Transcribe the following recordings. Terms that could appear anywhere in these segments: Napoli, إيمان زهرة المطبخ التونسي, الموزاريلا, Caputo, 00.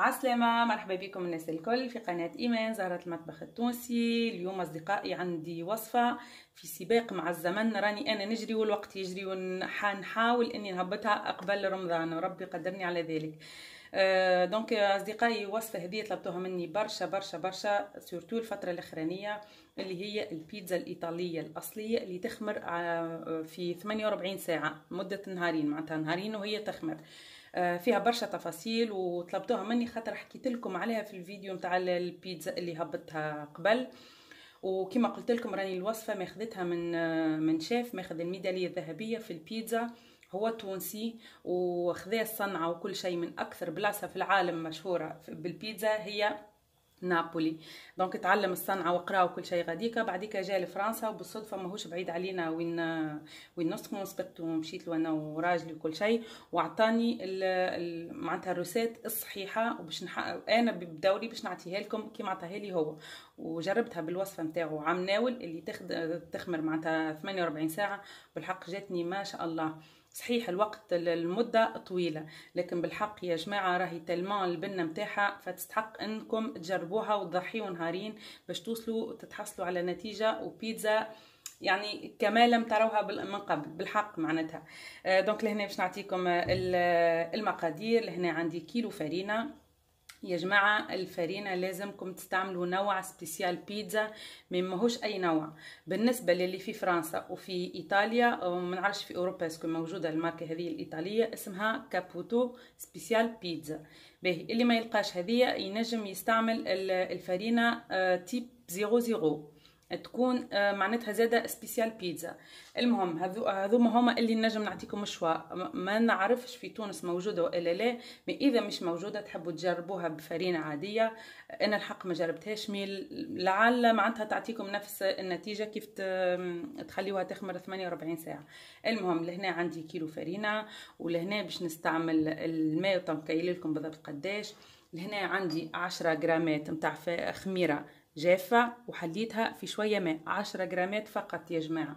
عالسلامة، مرحبا بكم الناس الكل في قناة إيمان زهرة المطبخ التونسي. اليوم أصدقائي عندي وصفة في سباق مع الزمن، راني أنا نجري والوقت يجري ونحاول أني نهبطها قبل رمضان وربي قدرني على ذلك. دونك أصدقائي وصفة هذه طلبتوها مني برشا برشا برشا سورتو الفترة الأخرانية، اللي هي البيتزا الإيطالية الأصلية اللي تخمر في 48 ساعة مدة نهارين، معناتها نهارين وهي تخمر. فيها برشا تفاصيل وطلبتوها مني خاطر حكيت لكم عليها في الفيديو نتاع البيتزا اللي هبطتها قبل، وكما قلت لكم راني الوصفه ماخذتها من شيف ماخذ الميداليه الذهبيه في البيتزا، هو تونسي وخذا الصنعه وكل شيء من اكثر بلاصه في العالم مشهوره بالبيتزا هي نابولي. دونك تعلم الصنعه وقرا وكل شيء غاديكا، بعديك جا لفرنسا وبالصدفه ماهوش بعيد علينا وين نسكنوا، سبقت ومشيت له انا وراجلي وكل شيء وعطاني معناتها الروسات الصحيحه، وباش انا بدوري باش نعطيها لكم كيما عطاها لي هو، وجربتها بالوصفه نتاعو عم ناول اللي تخمر معناتها 48 ساعه. بالحق جاتني ما شاء الله، صحيح الوقت المده طويله لكن بالحق يا جماعه راهي تلمان البنه نتاعها، فتستحق انكم تجربوها وتضحيوا نهارين باش توصلوا تتحصلوا على نتيجه وبيتزا يعني كما لم تروها من قبل بالحق معناتها. دونك لهنا باش نعطيكم المقادير. لهنا عندي كيلو فرينه يا جماعه، الفرينه لازمكم تستعملوا نوع سبيسيال بيتزا ماهوش اي نوع. بالنسبه للي في فرنسا وفي ايطاليا وما نعرفش في اوروبا اسكو موجوده الماركه هذه الايطاليه اسمها كابوتو سبيسيال بيتزا. باهي اللي ما يلقاش هذه ينجم يستعمل الفرينه تيب 00 تكون معناتها زاده سبيسيال بيتزا. المهم هذوما هما اللي نجم نعطيكم الشواء، ما نعرفش في تونس موجوده ولا لا، ما اذا مش موجوده تحبوا تجربوها بفرينه عاديه. انا الحق ما جربتهاش، مي لعل معناتها تعطيكم نفس النتيجه كيف تخليوها تخمر 48 ساعه. المهم لهنا عندي كيلو فرينه، ولهنا باش نستعمل الماء تنكايل لكم بالضبط قداش. لهنا عندي 10 غرامات نتاع خميره جافة وحليتها في شوية ماء، 10 غرامات فقط يا جماعة.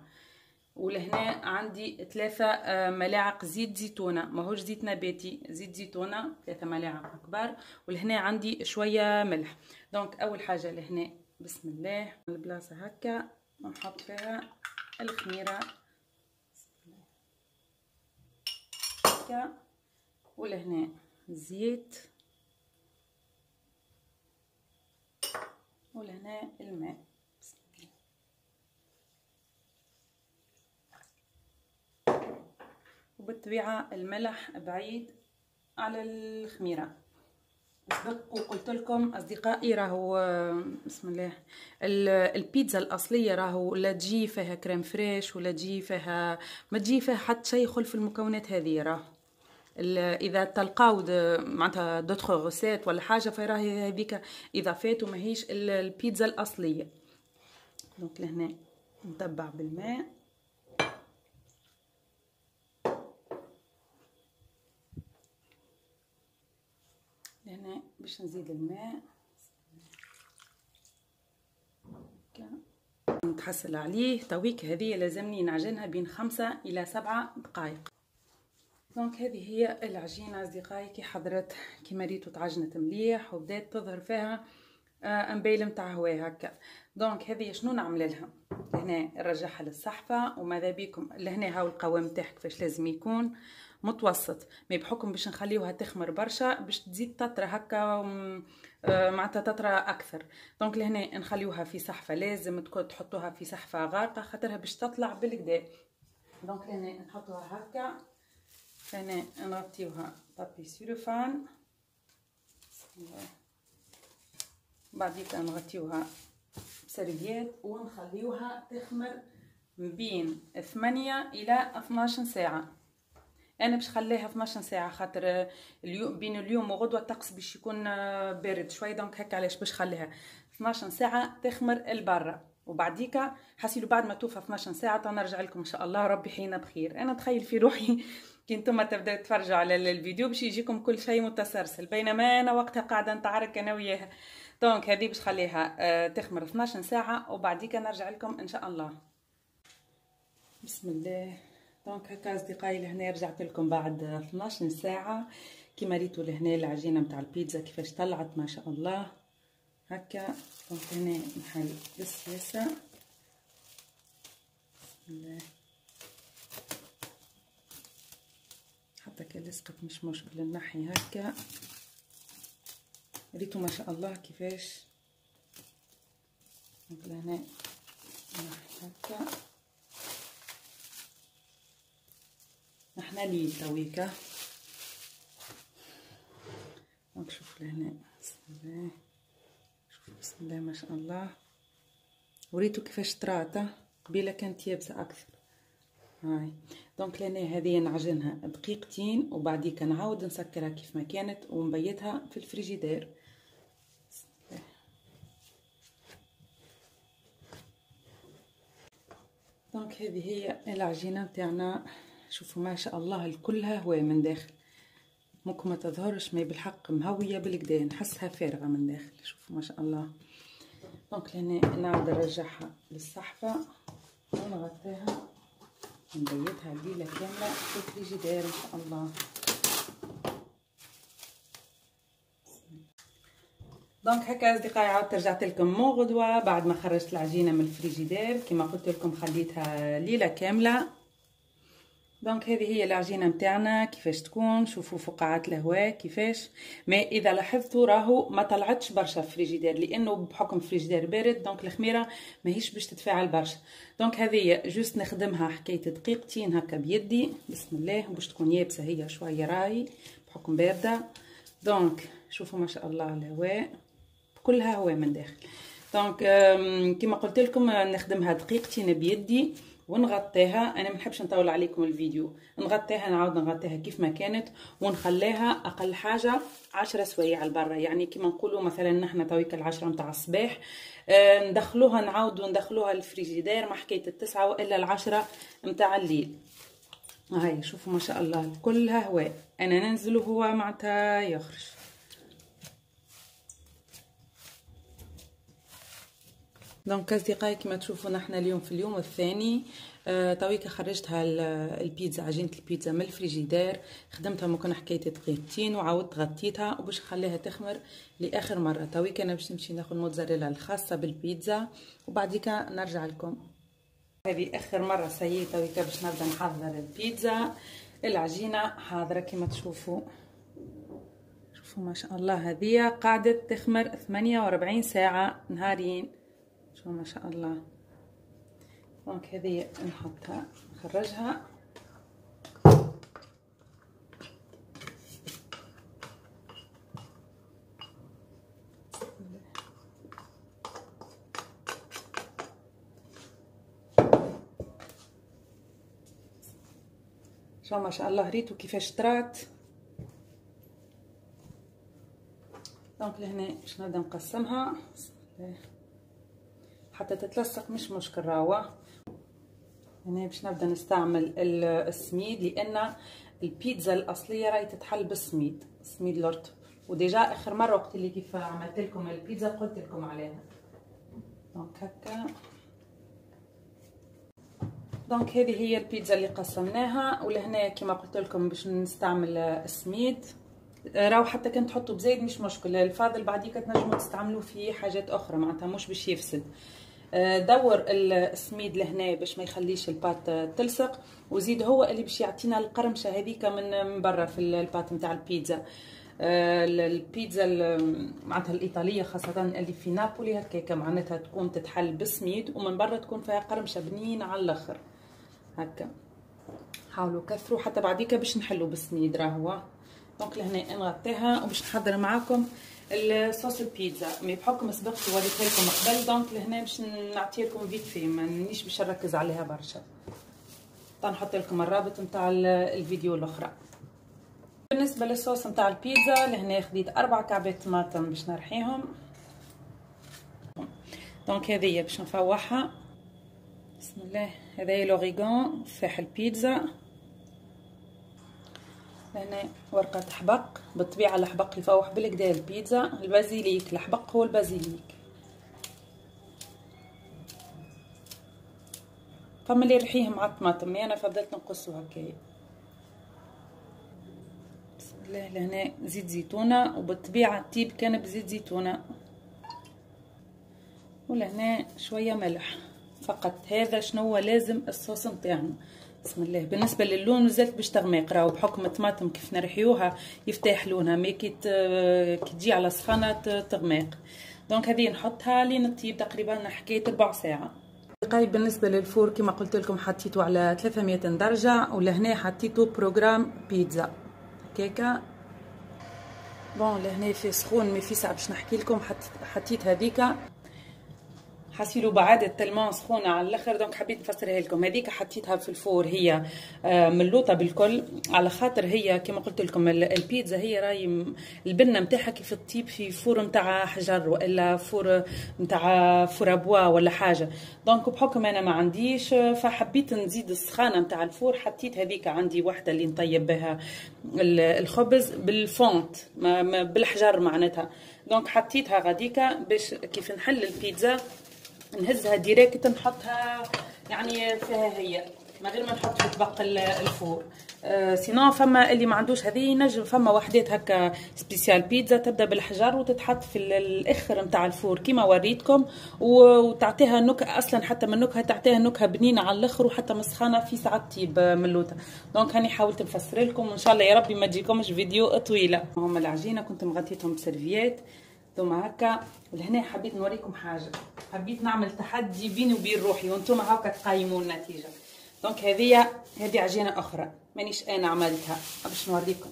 ولهنا عندي 3 ملاعق زيت زيتونة، ماهوش زيت نباتي، زيت زيتونة 3 ملاعق كبار. ولهنا عندي شوية ملح. دونك أول حاجة لهنا بسم الله البلاصة هكا نحط فيها الخميرة هكا، ولهنا الزيت ولهنا الماء. وبالطبيعة الملح بعيد على الخميرة، سبق وقلت لكم أصدقائي راهو بسم الله البيتزا الأصلية راهو لا تجي فيها كريم فريش ولا تجي فيها ما تجي فيها حتى شيء خلف المكونات هذه. راهو اذا تلقاو معناتها دوتر غوسيت ولا حاجه فراهي هذيك اضافات وماهيش البيتزا الاصليه. دونك لهنا نتبع بالماء لهنا باش نزيد الماء نتحصل عليه. تويك هذه لازمني نعجنها بين 5 إلى 7 دقائق. دونك هذه هي العجينه اصدقائي كي حضرت، كيما ريتو تعجنت مليح وبدات تظهر فيها امبيل نتاع هواء هكا. دونك هذه شنو نعمل لها؟ هنا نرجعها للصحفه وماذا بيكم. لهنا هاو القوام تاعها كيفاش لازم يكون متوسط، ما بحكم باش نخليوها تخمر برشا باش تزيد تطرى هكا معناتها تطرى اكثر. دونك لهنا نخليوها في صحفه، لازم تحطوها في صحفه غارقه خاطرها باش تطلع بالكدا. دونك لهنا نحطوها هكا، هنا نغطيوها بابي سيلوفان، بعديك نغطيوها بسربيات ونخليوها تخمر بين 8 إلى 12 ساعة. أنا باش خليها 12 ساعة خاطر اليوم بين اليوم وغدوة الطقس باش يكون بارد شوي، دونك هكا علاش باش خليها 12 ساعة تخمر البرة. وبعديك حاسيلو بعد ما توفى 12 ساعة تنرجع لكم إن شاء الله ربي حينا بخير. أنا تخيل في روحي كي نتوما تبداو تتفرجوا على الفيديو باش يجيكم كل شيء متسلسل، بينما انا وقتها قاعده نتعارك انا وياها. دونك هذه باش خليها تخمر 12 ساعه وبعديك نرجع لكم ان شاء الله. بسم الله. دونك هكا اصدقائي لهنا رجعت لكم بعد 12 ساعه. كيما ريتوا لهنا العجينه نتاع البيتزا كيفاش طلعت ما شاء الله. هكا هنا نحل السياسه. بسم الله، حتى كي لصقت مش مشكله، نحي هكا. ريتوا ما شاء الله كيفاش هنا، نحي هكا. نحنا لي تويكه نشوف لهنا. بسم الله، شوفوا بسم الله ما شاء الله. وريتو كيفاش طرات قبيله، كانت يابسه اكثر. هاي دونك لهنا هذه نعجنها دقيقتين وبعديك نعاود نسكرها كيف ما كانت ونبيتها في الفريجيدير. دونك هذه هي العجينه تاعنا. شوفوا ما شاء الله الكلها هوايه من داخل، ممكن ما تظهرش مي بالحق مهويه بالكدا، نحسها فارغه من داخل. شوفوا ما شاء الله. دونك هنا نعاود نرجعها للصحفه ونغطيها ونبيتها ليله كامله في الفريجيدير ان شاء الله. دونك هكا اصدقائي عاودت رجعت لكم مو غدوه بعد ما خرجت العجينه من الفريجيدير، كما قلت لكم خليتها ليله كامله. دونك هذه هي العجينه نتاعنا كيفاش تكون. شوفوا فقاعات الهواء كيفاش، ما اذا لاحظتوا راهو ما طلعتش برشا في الفريجيدير لانه بحكم الفريجيدير بارد، دونك الخميره ماهيش باش تتفاعل برشا. دونك هذه جوست نخدمها حكايه دقيقتين هكا بيدي. بسم الله، باش تكون يابسه هي شويه راهي بحكم بارده. دونك شوفوا ما شاء الله الهواء كلها هواء من داخل. دونك كما قلت لكم نخدمها دقيقتين بيدي ونغطيها. انا ما نحبش نطول عليكم الفيديو، نغطيها نعاود نغطيها كيف ما كانت ونخليها اقل حاجه 10 سوايع لبرا، يعني كيما نقولوا مثلا نحنا تويك 10 نتاع الصباح ندخلوها نعاودوا ندخلوها الفريجيدير ما حكايه 9 والا 10 نتاع الليل. هاي شوفوا ما شاء الله كلها هواء، انا ننزل وهو معناتها يخرج. دونك اصدقائي كما تشوفوا نحن اليوم في اليوم الثاني تويكا خرجتها البيتزا، عجينه البيتزا من الفريجيدير، خدمتها ممكن حكايه دقيقتين وعاودت غطيتها وباش نخليها تخمر لاخر مره. تويكا انا باش نمشي ناخذ موتزاريلا الخاصه بالبيتزا وبعديك نرجع لكم. هذه اخر مره سيي تويكا باش نبدا نحضر البيتزا. العجينه حاضره كما تشوفوا، شوفوا ما شاء الله هذه قعدت تخمر 48 ساعه نهارين، شوفوا ما شاء الله. دونك هذه نحطها نخرجها. شوفوا ما شاء الله ريتو كيفاش طرات. دونك لهنا باش نبدا نقسمها حتى تتلصق مش مشكل راهو. هنا باش نبدا نستعمل السميد لان البيتزا الاصليه راهي تتحل بالسميد، سميد لورتو، وديجا اخر مره وقت اللي كيف عملت لكم البيتزا قلت لكم عليها. دونك هكا. دونك هذه هي البيتزا اللي قسمناها، ولهنا كما قلت لكم باش نستعمل السميد، راهو حتى كان تحطوا بزايد مش مشكل، الفاضل بعديك تنجموا تستعملوه في حاجات اخرى معناتها مش باش يفسد. دور السميد لهنا باش ما يخليش الباط تلصق، وزيد هو اللي باش يعطينا القرمشه هذيك من برا في الباط نتاع البيتزا. البيتزا معناتها الايطاليه خاصه اللي في نابولي هكاك معناتها تكون تتحل بالسميد ومن برا تكون فيها قرمشه بنينه على الاخر. هكا حاولوا كثروا حتى بعديك باش نحلوا بالسميد راهو. دونك لهنا نغطيها وباش نحضر معاكم الصوص البيتزا، مي بحكم سبقت وريتها لكم قبل دونك لهنا باش نعطي لكم فيت في، مانيش باش نركز عليها برشا. نحط لكم الرابط نتاع الفيديو الاخرى. بالنسبه للصوص نتاع البيتزا لهنا خديت 4 كعبات طماطم باش نرحيهم. دونك هذه باش نفوحها. بسم الله، هذايا لوريغون تفاح البيتزا. هنا ورقه حبق، بالطبيعه الحبق يفوح بالكدا البيتزا، البازيليك، الحبق هو البازيليك. فما اللي يرحيه مع الطماطم، انا فضلت نقصو هكايا. بسم له لهنا زيت زيتونه، وبالطبيعه التيب كان بزيت زيتونه، ولهنا شويه ملح فقط. هذا شنو لازم الصوص نتاعنا. بسم الله. بالنسبه للون مازالت باش تغمق، راهو بحكم الطماطم كيف نرحيوها يفتح لونها، مي كي تجي على السخانه تغمق. دونك هذه نحطها لين تطيب تقريبا حكايه ربع ساعه. طيب بالنسبه للفور كما قلت لكم حطيتو على 300 درجه، ولهنا حطيتو بروغرام بيتزا هكاكا. بون لهنا في سخون مي في صعب باش نحكي لكم. حطيت هذيكا حسيلو بعادة تلمان سخونة على الاخر، دونك حبيت نفسرها لكم. هذيك حطيتها في الفور، هي ملوطة بالكل، على خاطر هي كما قلت لكم البيتزا هي راهي البنة نتاعها كيف تطيب في فور نتاع حجر والا فور نتاع فرابوا ولا حاجة. دونك بحكم انا ما عنديش فحبيت نزيد السخانة نتاع الفور، حطيت هذيك عندي واحدة اللي نطيب بها الخبز بالفونت بالحجر معناتها. دونك حطيتها غاديكا باش كيف نحل البيتزا نهزها ديريكت نحطها يعني فيها هي من غير ما نحط في طبق الفور. سينو فما اللي ما عندوش هذه نجم فما وحدات هكا سبيسيال بيتزا تبدا بالحجر وتتحط في الاخر نتاع الفور كيما وريتكم، وتعطيها نكهه اصلا حتى من نكهه، تعطيها نكهه بنينه على الاخر، وحتى مسخانه في ساعات تطيب ملوطه. دونك هاني حاولت نفسر لكم، وان شاء الله يا ربي ما تجيكمش فيديو طويله. هما العجينه كنت مغطيتهم بسرفيات ثم هكا. ولهنا حبيت نوريكم حاجه، حبيت نعمل تحدي بيني وبين روحي وانتم هاكا تقيموا النتيجه. دونك هذه عجينه اخرى مانيش انا عملتها باش نوريكم.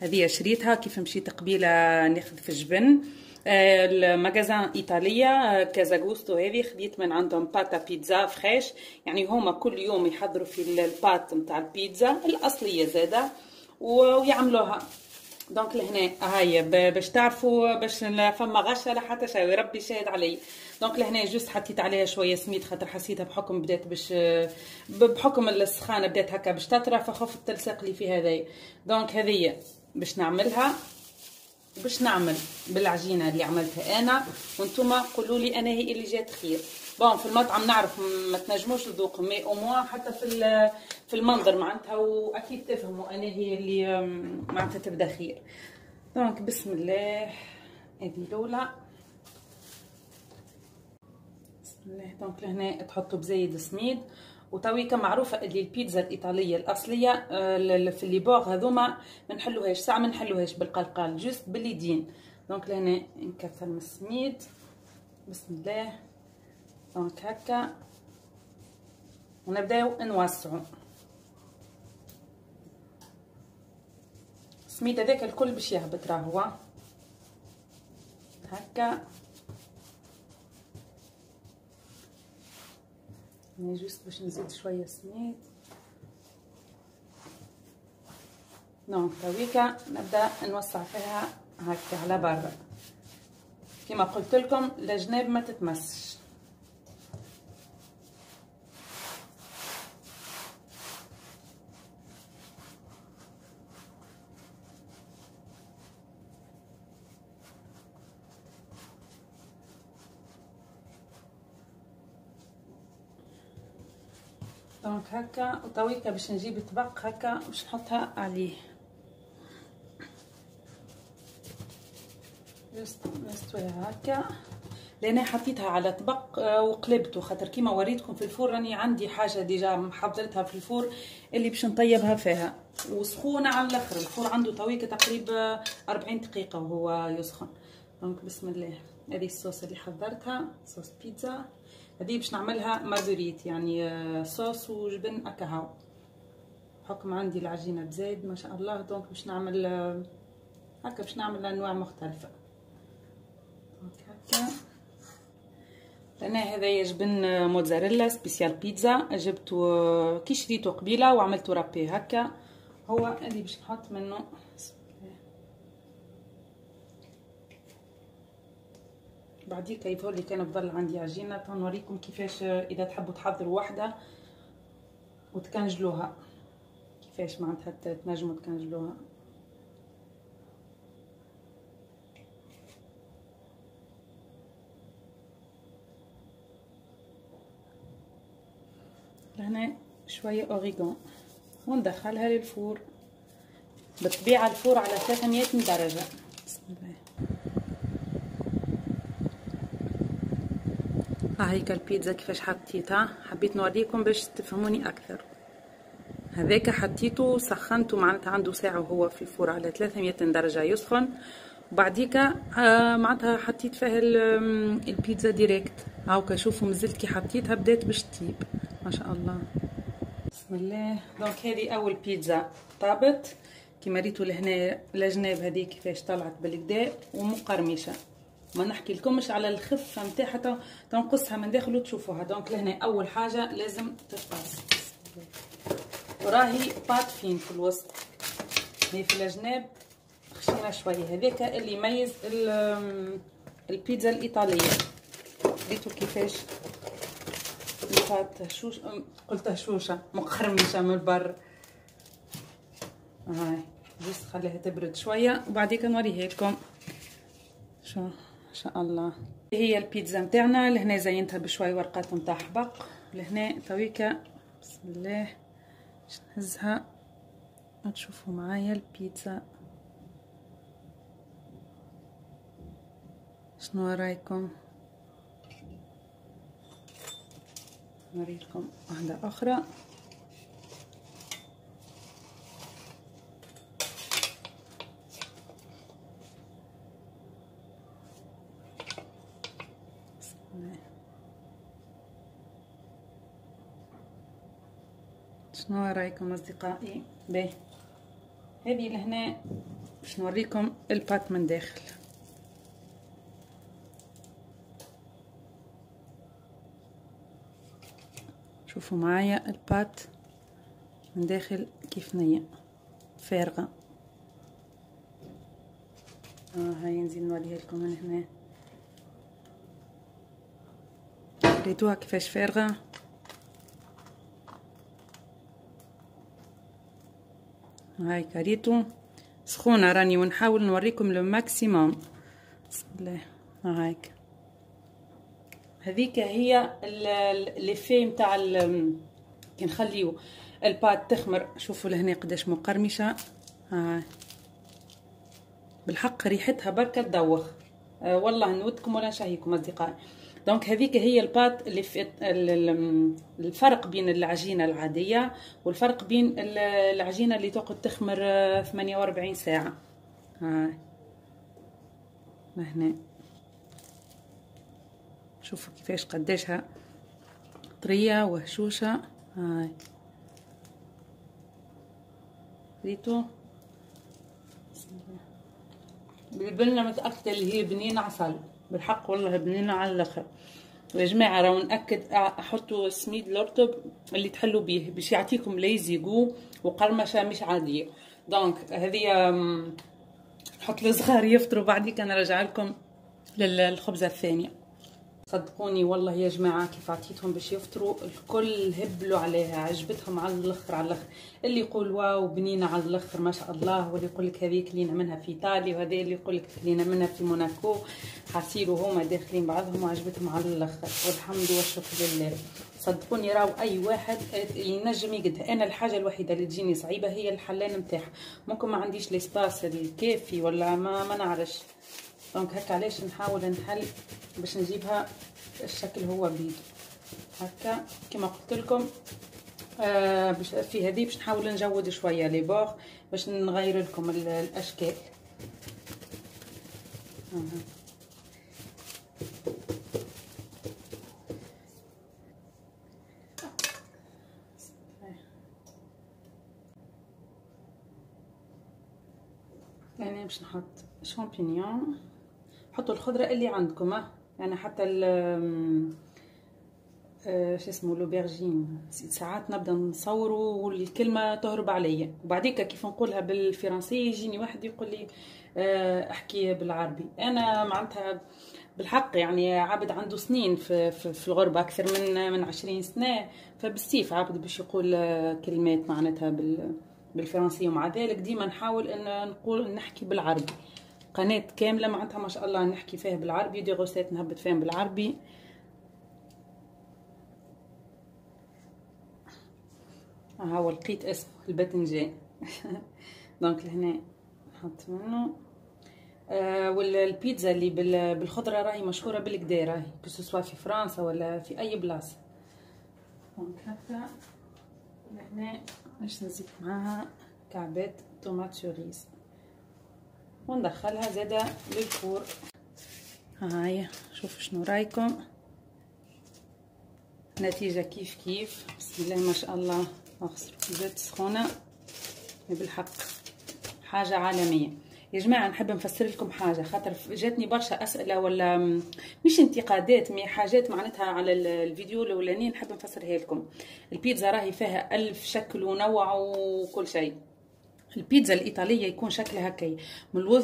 هذه شريتها كيف مشيت قبيله ناخذ في الجبن المجازان ايطاليا كازا غوستو، هذه خديت من عندهم باتا بيتزا فريش، يعني هما كل يوم يحضروا في البات نتاع البيتزا الاصليه زاده ويعملوها. دونك لهنا هاي باش تعرفوا باش فما غشه لا حتى شيء، ربي شاهد علي. دونك لهنا جوست حطيت عليها شويه سميد خاطر حسيتها بحكم بدات باش بحكم السخانه بدات هكا باش تطرى، فخفت تلصق لي في هذايا. دونك هذه باش نعملها باش نعمل بالعجينه اللي عملتها انا، وانتم قولوا لي انا هي اللي جات خير. بون في المطعم نعرف ما تنجموش تذوقوا، مي او موا حتى في المنظر معناتها، واكيد تفهموا انا هي اللي معناتها تبدا خير. دونك بسم الله. هذه الاولى بسم الله. دونك لهنا تحطوا بزيد سميد، وتوي كمعروفه اللي البيتزا الايطاليه الاصليه في اللي بوغ هذوما ما نحلوهاش ساعه، ما نحلوهاش بالقلقال جوست باليدين. دونك لهنا نكثر من السميد بسم الله. دونك هكا ونبداو نوسعوا السميد هذاك الكل باش يهبط، راهو هكا يعني جوست باش نزيد شويه سميد. دونك هاكا نبدا نوسع فيها هكا على برا كما قلت لكم، الجناب ما تتمسش. دونك هكا وطويكه باش نجيب طبق هكا باش نحطها عليه نستويها هكا، لأن حطيتها على طبق وقلبته خاطر كيما وريتكم في الفور راني عندي حاجه ديجا محضرتها في الفور اللي باش نطيبها فيها وسخونه على الاخر. الفور عنده طويكه تقريبا 40 دقيقه وهو يسخن. دونك بسم الله. هذه الصوص اللي حضرتها صوص بيتزا، هذه باش نعملها مارغريت يعني صوص وجبن اكاهو، بحكم عندي العجينه بزايد ما شاء الله. دونك باش نعمل هكا باش نعمل انواع مختلفه. دونك هكا لان هذايا جبن موتزاريلا سبيسيال بيتزا جبته كي شريته قبيله وعملته رابي هكا، هو اللي باش نحط منه. بعديك يظهر لي كان تظل عندي عجينه تنوريكم كيفاش اذا تحبوا تحضروا وحده وتكنجلوها كيفاش معناتها تنجموا تكنجلوها. لهنا شويه اوريغان وندخلها للفور بالطبيعه الفور على 300 درجه. بسم الله. ها هيك البيتزا كيفاش حطيتها، حبيت نوريكم باش تفهموني اكثر. هذاك حطيته سخنته معناتها عنده ساعه وهو في الفور على 300 درجه يسخن، وبعديك معناتها حطيت فيها البيتزا ديريكت. هاوكا شوفوا مازلت كي حطيتها بدات باش تطيب ما شاء الله. بسم الله. دونك هذه اول بيتزا طابت كيما ريتوا لهنا الجناب هذه كيفاش طلعت بالكدا ومقرمشه. ما نحكي لكمش على الخفه نتاعها، تنقصها من داخل وتشوفوها. دونك لهنا اول حاجه لازم تفقس، راهي طاطفين في الوسط هي في الجناب خشينا شويه. هذاك اللي يميز البيتزا الايطاليه. ريتوا كيفاش فات شوش، قلت هشوشه مقرمشه من البر. هاي بس خليها تبرد شويه وبعديك نوريها لكم ان شاء الله. هي البيتزا نتاعنا لهنا زينتها بشويه ورقات نتاع حبق لهنا تويكا. بسم الله باش نهزها تشوفوا معايا البيتزا شنو رايكم. نوريكم واحده اخرى. شنو رايكم اصدقائي؟ باهي هذه لهنا باش نوريكم الباط من داخل. شوفوا معايا الباط من داخل كيف نيه فارغه. هاي نزيد نوريها لكم من هنا. ريتوها كيفاش فارغه. هاي كاريتو سخونه راني ونحاول نوريكم لو ماكسيموم. بسم الله. هايك هذيك هي الليفي نتاع كي نخليو البات تخمر. شوفوا لهنا قداش مقرمشه. هاي بالحق ريحتها بركه تدوخ. والله نودكم ولا نشهيكم اصدقائي. دونك هذيك هي البات اللي في الفرق بين العجينه العاديه والفرق بين العجينه اللي تقعد تخمر 48 ساعه. هاي لهنا شوفوا كيفاش قداشها طريه وهشوشه. هاي ريتو بالبنه متاكده اللي هي بنينه عسل بالحق والله بنينه على الاخر. يا جماعه راهو ناكد احطوا سميد الرطب اللي تحلوا بيه باش يعطيكم ليزي جو وقرمشه مش عاديه. دونك هذه نحط للصغار يفطروا بعديك نرجع لكم للخبزه الثانيه. صدقوني والله يا جماعه كيف عطيتهم باش يفطروا الكل هبلوا عليها، عجبتهم على الاخر على الاخر. اللي يقول واو بنينه على الاخر ما شاء الله، واللي يقول لك هذيك لينا منها في ايطاليا، وهذا اللي يقول لك لينا منها في موناكو، حسيرو هما داخلين بعضهم وعجبتهم على الاخر والحمد والشكر لله. صدقوني راهو اي واحد ينجم يقدها. انا الحاجه الوحيده اللي تجيني صعيبه هي الحلان نتاعها، ممكن ما عنديش ليسباس الكافي ولا ما نعرفش. دونك هكا علاش نحاول نحل باش نجيبها الشكل هو بيد هكا كما قلت لكم. باش في هذه باش نحاول نجود شويه لي بور باش نغير لكم الاشكال. يعني باش نحط شامبينيون، حطوا الخضره اللي عندكم. يعني حتى شو اسمه لوبيرجين ساعات نبدا نصوره والكلمه تهرب عليا، وبعديك كيف نقولها بالفرنسيه يجيني واحد يقول لي احكي بالعربي. انا معناتها بالحق يعني عبد عنده سنين في الغربه اكثر من 20 سنه، فبالسيف عبد باش يقول كلمات معناتها بالفرنسيه، ومع ذلك ديما نحاول ان نقول نحكي بالعربي. قناة كاملة معناتها ما شاء الله نحكي فيها بالعربي، دي غوسات نهبط فيهم بالعربي. ها هو لقيت اسمه الباذنجان دونك لهنا نحط منه. والبيتزا اللي بالخضره راهي مشهوره بالكدا، راهي كسوا في فرنسا ولا في اي بلاصه. دونك هكا لهنا باش نزيد معاها كعبات طوماط سوريز وندخلها زاده للفور. هاي شوفوا شنو رايكم، نتيجه كيف كيف، بسم الله ما شاء الله. اغسلوا زيت سخونه بالحق حاجه عالميه يا جماعه. نحب نفسر لكم حاجه، خاطر جاتني برشا اسئله ولا مش انتقادات مي حاجات معناتها على الفيديو الاولاني، نحب نفسرها لكم. البيتزا راهي فيها ألف شكل ونوع وكل شيء. البيتزا الايطاليه يكون شكلها هكاي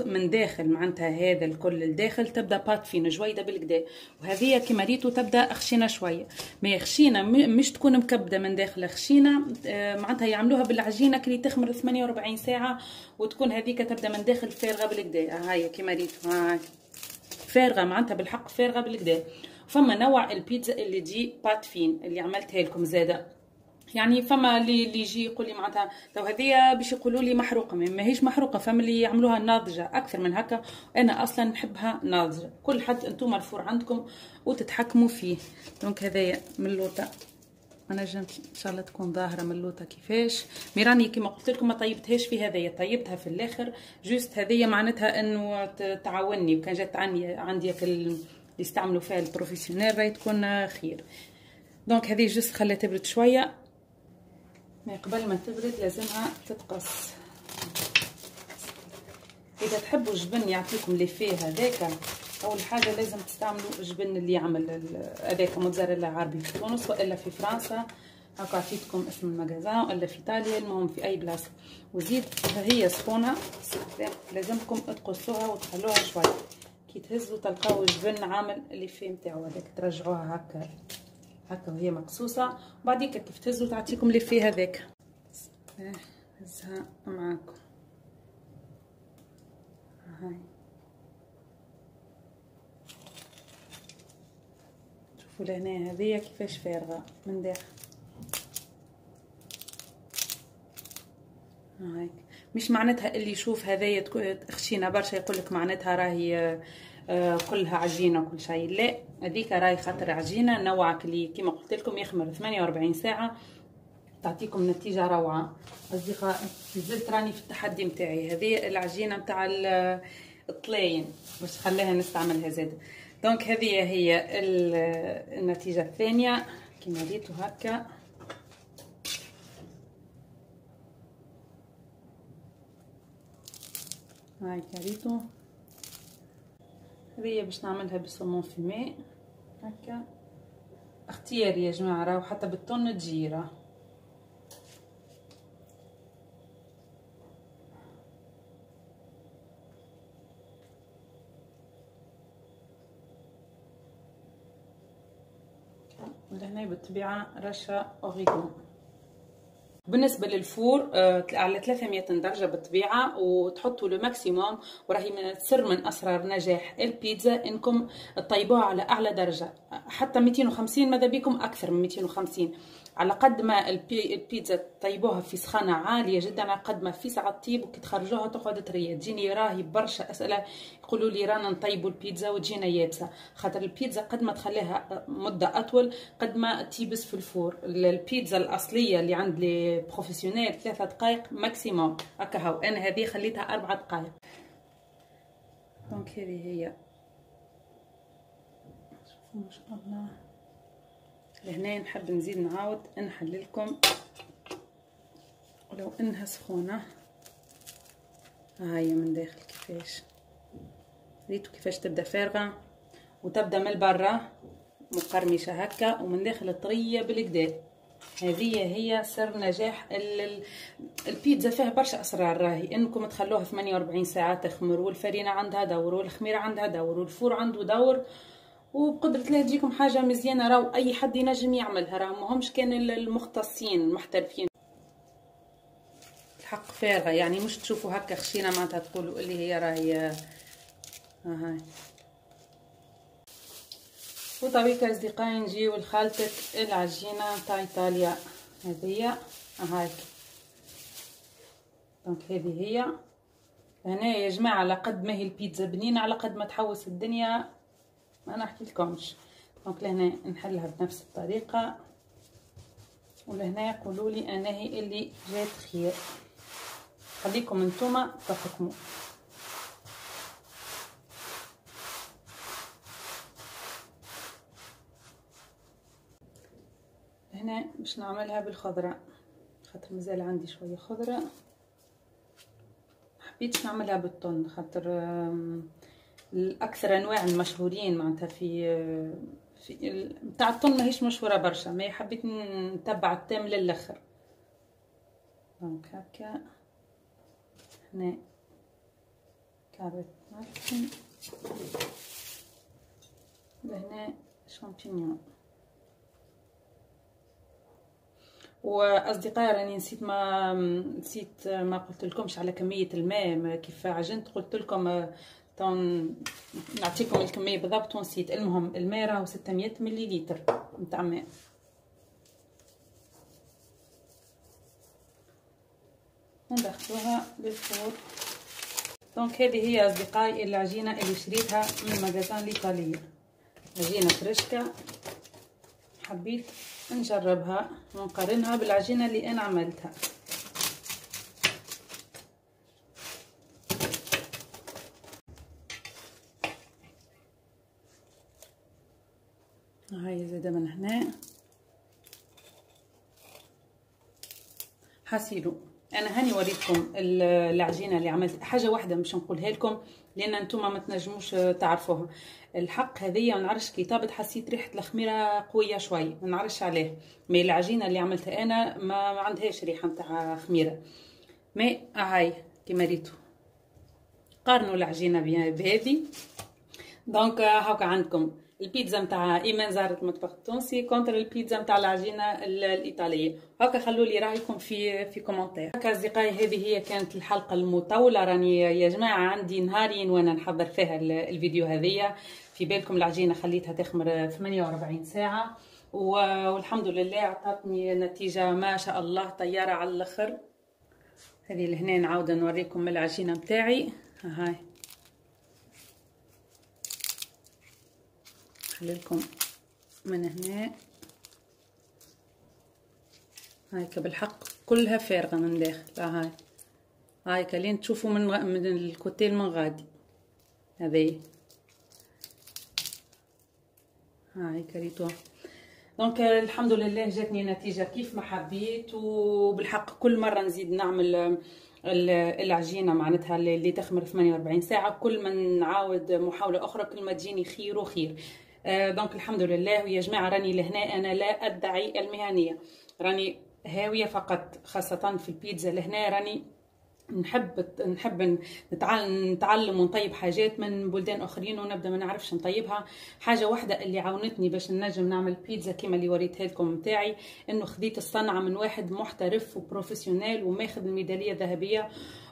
من داخل، معناتها هذا الكل الداخل تبدا باتفين جويده بالكدا، وهذه كيما ريتو تبدا خشينه شويه، ما خشينه مش تكون مكبده من داخل، خشينه معناتها يعملوها بالعجينه كي تخمر 48 ساعه وتكون هذيك تبدا من داخل فارغه بالكدا. هاي كيما ريتو هاي فارغه، معناتها بالحق فارغه بالكدا. فما نوع البيتزا اللي تجي باتفين اللي عملتها لكم زاده، يعني فما اللي يجي يقول لي معناتها تو هذه باش يقولوا لي محروقه، ماهيش محروقه، فما اللي يعملوها ناضجه اكثر من هكا، وانا اصلا نحبها ناضجه. كل حد انتم الفور عندكم وتتحكموا فيه. دونك هذايا من اللوطه، انا جنت ان شاء الله تكون ظاهره من اللوطه كيفاش ميراني. كما قلت لكم ما طيبتهاش في هذايا، طيبتها في الاخر جوست. هذايا معناتها انه تعاوني، وكان جات عندي اللي يستعملوا فيها البروفيسيونيل راهي تكون خير. دونك هذه جوست خليها تبرد شويه، قبل ما تبرد لازمها تتقص. اذا تحبوا جبن يعطيكم لي فيه هذاك، اول حاجه لازم تستعملوا جبن اللي يعمل هذاك موتزاريلا عربي في تونس والا في فرنسا، هاكا عطيتكم اسم المجازان، والا في ايطاليا، المهم في اي بلاصه. وزيد هي سخونه لازمكم تقصوها وتخلوها شويه، كي تهزوا تلقاو جبن عامل لي فيه نتاعو هذاك، ترجعوها هكا هكا وهي مقصوصه، وبعديك كيف تهزوا تعطيكم لي فيه هذاك. هزها معاكم هاي، شوفوا لهنا هذه كيفاش فارغه من داخل هاي. مش معناتها اللي يشوف هذايا خشينه برشا يقول لك معناتها راهي كلها عجينه وكل شيء، لا هذيك راهي خاطر عجينه نوعك اللي كيما قلت لكم يخمر 48 ساعه، تعطيكم نتيجه روعه. اصدقائي زلت راني في التحدي نتاعي، هذه العجينه نتاع الطلاين باش نخليها نستعملها زاده. دونك هذه هي النتيجه الثانيه كيما ريتو هكا. هاي كريتو هذه باش نعملها بالصومون في ماء هكا، اختياري يا جماعه، راهو حتى بالطن تجيره. ولهنا بالطبيعه رشه اوريغانو. بالنسبه للفور على 300 درجه بالطبيعه، وتحطوا لو ماكسيموم، وراهي من سر من اسرار نجاح البيتزا انكم تطيبوها على اعلى درجه، حتى 250 ماذا بكم اكثر من 250. على قد ما البيتزا تطيبوها في سخانه عاليه جدا، على قد ما في ساعه تطيب، وكي تخرجوها تقعد طريه. تجيني راهي برشا اسئله يقولوا لي رانا نطيبوا البيتزا وتجينا يابسه، خاطر البيتزا قد ما تخليها مده اطول قد ما تيبس في الفور. البيتزا الاصليه اللي عند لي بروفيسيونيل 3 دقائق ماكسيموم هكا، هاو انا هذه خليتها 4 دقائق. دونك هذه هي، شوفوا ما شاء الله. لهنا نحب نزيد نعاود نحللكم ولو انها سخونه، هاي من داخل كيفاش ريتو، كيفاش تبدا فارغه وتبدا من برا مقرمشه هكا ومن داخل طريه بالكدا. هذه هي سر نجاح البيتزا، فيها برشا اسرار راهي، انكم تخلوها 48 ساعه تخمر، والفرينه عندها دور، والخميره عندها دور، والفور عنده دور، وبقدرة الله تجيكم حاجه مزيانه. راهو اي حد ينجم يعملها، راهو ماهمش كان المختصين المحترفين الحق. فارغه يعني مش تشوفوا هكا خشينه معناتها تقولوا اللي هي راهي هاي. وطبيعة اصدقائي نجيو لخلطة العجينه تاع ايطاليا هذه هاك، دونك هذه هي. هنا يا جماعه على قد ما هي البيتزا بنينه على قد ما تحوس الدنيا ما نحكي لكمش. دونك لهنا نحلها بنفس الطريقه، ولهنا يقولوا لي انا هي اللي جات خير، خليكم انتوما تحكموا. هنا باش نعملها بالخضره خاطر مازال عندي شويه خضره، حبيت نعملها بالطن خاطر الاكثر انواع المشهورين معناتها في نتاع الطن ماهيش مشهوره برشا، ما حبيت نتبع التام للاخر. دونك هكا هنا كارت ماركين، لهنا شامبينيون. واصدقائي راني نسيت ما قلت لكمش على كميه الماء كيف عجنت، قلت لكم نعطيكم الكميه بالضبط ونسيت. المهم الماء راهو 600 مليلتر نتاع ماء. ندخلوها للفور. دونك هذه هي اصدقائي العجينه اللي شريتها من مجازان الايطاليه، عجينه فريشكه، حبيت نجربها ونقارنها بالعجينه اللي انا عملتها. هاي زاده من هنا حاسيلو. انا هاني وريتكم العجينه اللي عملت، حاجه واحده مش نقولها لكم لان انتم ما تنجموش تعرفوها الحق هذه، ما نعرفش كي طابت حسيت ريحه الخميره قويه شويه، ما نعرفش عليه، مي العجينه اللي عملتها انا ما عندهاش ريحه نتاع خميره. مي هاي كيما ريتو قارنوا العجينه بهذه. دونك هاكا عندكم البيتزا نتاع ايمان زهرة المطبخ التونسي كونتر البيتزا نتاع العجينه الايطاليه. هاكا خلوا لي رايكم في كومونتير. هاكا اصدقائي هذه هي كانت الحلقه المطوله، راني يا جماعه عندي نهارين وانا نحضر فيها الفيديو هذيا. في بالكم العجينه خليتها تخمر 48 ساعه والحمد لله عطاتني نتيجه ما شاء الله طياره على الاخر. هذه لهنا نعاود نوريكم العجينه نتاعي، هاي خليلكم من هنا هايك بالحق كلها فارغه من داخل، هاي هايك لين تشوفوا من الكوتيل من غادي هذه هايك ريتوها. دونك الحمد لله جاتني نتيجه كيف ما حبيت، وبالحق كل مره نزيد نعمل العجينه معناتها اللي تخمر 48 ساعه، كل ما نعاود محاوله اخرى كل ما تجيني خير وخير. دونك الحمد لله. ويا جماعه راني لهنا انا لا ادعي المهنيه، راني هاويه فقط خاصه في البيتزا. لهنا راني نحب نتعلم ونطيب حاجات من بلدان اخرين ونبدا ما نعرفش نطيبها. حاجه واحده اللي عاونتني باش ننجم نعمل بيتزا كما اللي وريتها لكم نتاعي، انه خديت الصنعه من واحد محترف وبروفيسيونيل وماخذ الميداليه الذهبيه،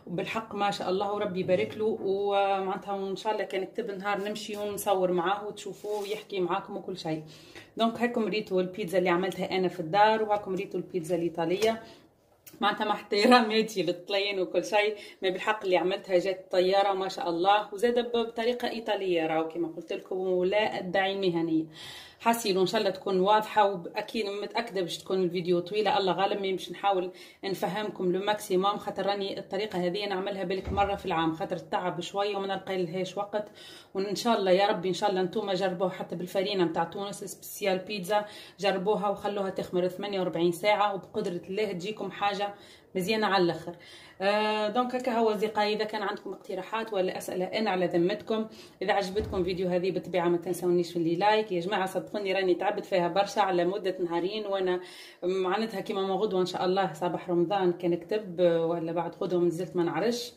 وبالحق ما شاء الله وربي يبارك له. ومعناتها وان شاء الله كان كتب نهار نمشي ونصور معاه وتشوفوه ويحكي معاكم وكل شيء. دونك هاكم ريتوا البيتزا اللي عملتها انا في الدار، وهاكم ريتوا البيتزا الايطاليه معناتها مع احتراماتي للطلين وكل شيء، ما بالحق اللي عملتها جات طياره ما شاء الله، وزاده بطريقه ايطاليه راهو كما قلت لكم ولا ادعي المهنيه. حاسيلو ان شاء الله تكون واضحه، واكيد متاكده باش تكون الفيديو طويله الله غالب، مي باش نحاول نفهمكم لو ماكسيموم خاطر راني الطريقه هذه نعملها بالك مره في العام خاطر التعب شويه وما نلقايلهاش وقت. وان شاء الله يا ربي ان شاء الله نتوما جربوها حتى بالفرينه نتاع تونس سبيسيال بيتزا، جربوها وخلوها تخمر 48 ساعه وبقدره الله تجيكم حاجه مزيانه على الاخر. دونك هكا هو اصدقائي، اذا كان عندكم اقتراحات ولا اسئله انا على ذمتكم. اذا عجبتكم فيديو هذه بالطبيعه ما تنسونيش في اللي لايك، يا جماعه صدقوني راني تعبت فيها برشا على مده نهارين، وانا معناتها كيما ما غدوه ان شاء الله صباح رمضان كان كتب ولا بعد غدوه نزلت ما نعرفش.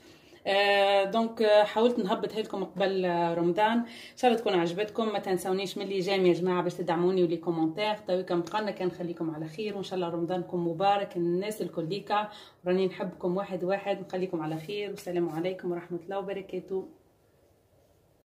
دونك حاولت نهبطها لكم قبل رمضان، ان شاء الله تكون عجبتكم. ما تنسونيش من اللي جاي يا جماعه باش تدعموني ولي كومونتير تاويكم بقالنا، كان نخليكم على خير وان شاء الله رمضانكم مبارك الناس الكل ديكا، وراني نحبكم واحد واحد، نخليكم على خير والسلام عليكم ورحمه الله وبركاته.